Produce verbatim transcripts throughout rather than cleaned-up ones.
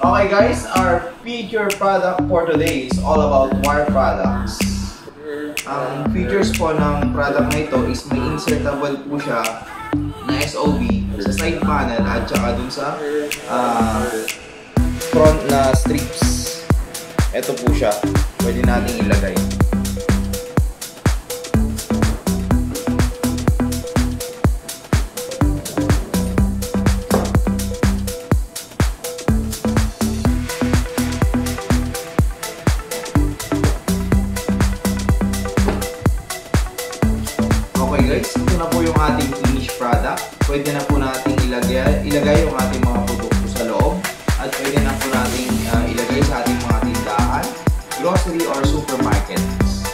Okay guys, our feature product for today is all about wire products. Ang features po ng product na ito is may insertable po siya na S O B sa side panel at saka dun sa uh, front na strips. Ito po siya, pwede natin ilagay. Guys, ito na po yung ating finished product. Pwede na po natin ilagay, ilagay yung ating mga produkto sa loob at pwede na po natin uh, ilagay sa ating mga tindahan, grocery or supermarkets.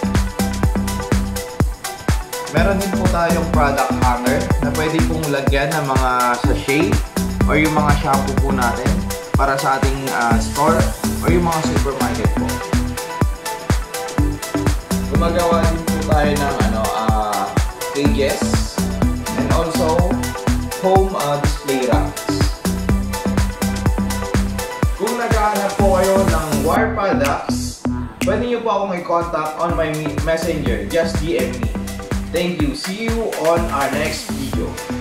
Meron din po tayong product hanger na pwede pong lagyan ng mga sachet or yung mga shampoo po natin para sa ating uh, store or yung mga supermarket po. Gumagawa din po tayo ng ano, cages and also home uh, display racks. Kung naghahanap po kayo ng wire products, pwede nyo po akong i-contact on my messenger, just D M me. Thank you. See you on our next video.